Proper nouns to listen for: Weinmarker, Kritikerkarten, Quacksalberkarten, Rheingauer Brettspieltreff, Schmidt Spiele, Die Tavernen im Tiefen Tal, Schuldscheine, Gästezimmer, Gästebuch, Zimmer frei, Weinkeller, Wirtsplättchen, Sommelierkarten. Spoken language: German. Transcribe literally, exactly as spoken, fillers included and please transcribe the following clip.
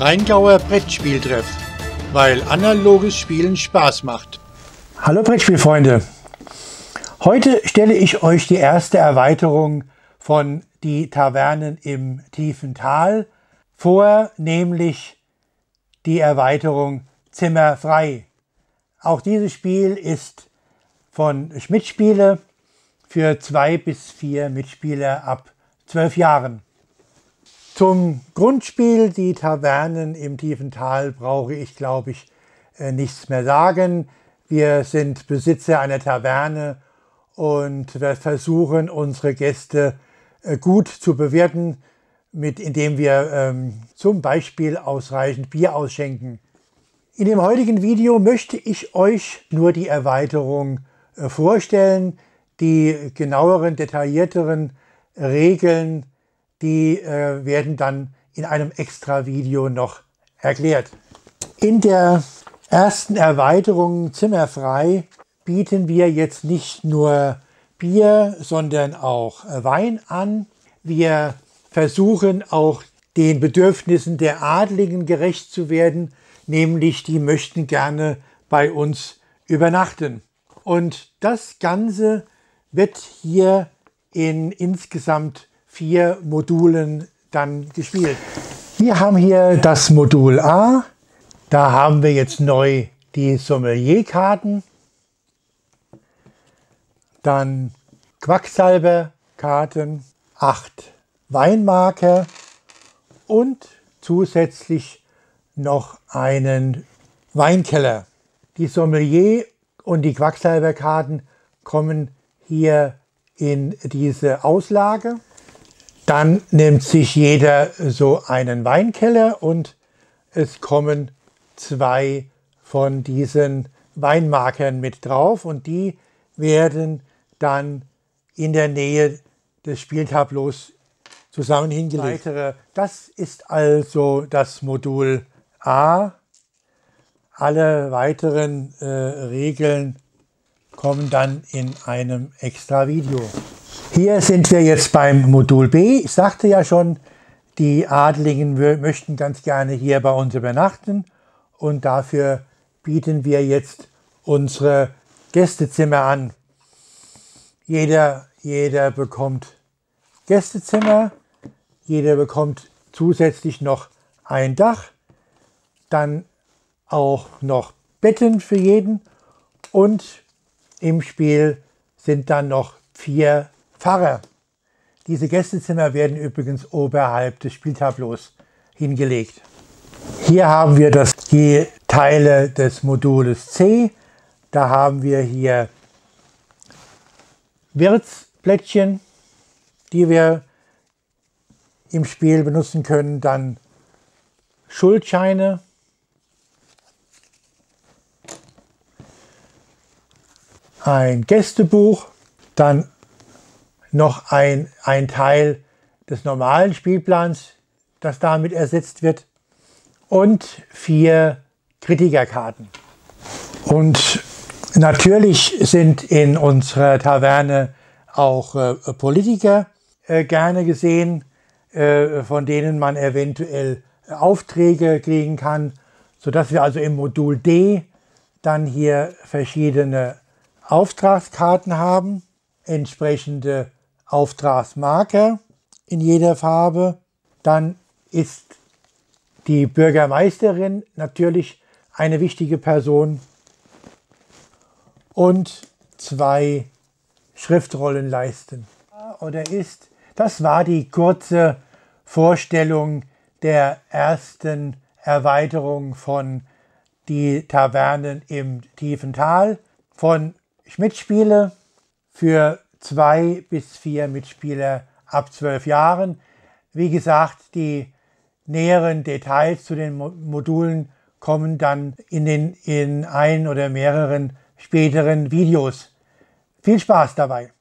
Rheingauer Brettspieltreff, weil analoges Spielen Spaß macht. Hallo Brettspielfreunde! Heute stelle ich euch die erste Erweiterung von Die Tavernen im Tiefen Tal vor, nämlich die Erweiterung Zimmer frei. Auch dieses Spiel ist von Schmidt Spiele für zwei bis vier Mitspieler ab zwölf Jahren. Zum Grundspiel Die Tavernen im Tiefen Tal brauche ich, glaube ich, nichts mehr sagen. Wir sind Besitzer einer Taverne und wir versuchen, unsere Gäste gut zu bewirten, mit, indem wir ähm, zum Beispiel ausreichend Bier ausschenken. In dem heutigen Video möchte ich euch nur die Erweiterung äh, vorstellen, die genaueren, detaillierteren Regeln, die äh, werden dann in einem extra Video noch erklärt. In der ersten Erweiterung Zimmer frei bieten wir jetzt nicht nur Bier, sondern auch Wein an. Wir versuchen auch den Bedürfnissen der Adligen gerecht zu werden, nämlich die möchten gerne bei uns übernachten. Und das Ganze wird hier in insgesamt vier Modulen dann gespielt. Wir haben hier das Modul A, da haben wir jetzt neu die Sommelierkarten, dann Quacksalberkarten, acht Weinmarker und zusätzlich noch einen Weinkeller. Die Sommelier- und die Quacksalberkarten kommen hier in diese Auslage. Dann nimmt sich jeder so einen Weinkeller und es kommen zwei von diesen Weinmarkern mit drauf und die werden dann in der Nähe des Spieltableaus zusammen hingelegt. Weitere, das ist also das Modul A. Alle weiteren äh, Regeln kommen dann in einem extra Video. Hier sind wir jetzt beim Modul B. Ich sagte ja schon, die Adligen möchten ganz gerne hier bei uns übernachten und dafür bieten wir jetzt unsere Gästezimmer an. Jeder, jeder bekommt Gästezimmer, jeder bekommt zusätzlich noch ein Dach, dann auch noch Betten für jeden und im Spiel sind dann noch vier Pfarrer. Diese Gästezimmer werden übrigens oberhalb des Spieltableaus hingelegt. Hier haben wir das, die Teile des Modules C. Da haben wir hier Wirtsplättchen, die wir im Spiel benutzen können. Dann Schuldscheine. Ein Gästebuch. Dann noch ein, ein Teil des normalen Spielplans, das damit ersetzt wird. Und vier Kritikerkarten. Und natürlich sind in unserer Taverne auch äh, Politiker äh, gerne gesehen, äh, von denen man eventuell äh, Aufträge kriegen kann, sodass wir also im Modul D dann hier verschiedene Auftragskarten haben, entsprechende Auftragsmarker in jeder Farbe. Dann ist die Bürgermeisterin natürlich eine wichtige Person. Und zwei Schriftrollenleisten. Oder ist, das war die kurze Vorstellung der ersten Erweiterung von Die Tavernen im Tiefen Tal von Schmidt Spiele für zwei bis vier Mitspieler ab zwölf Jahren. Wie gesagt, die näheren Details zu den Modulen kommen dann in den in ein oder mehreren späteren Videos. Viel Spaß dabei!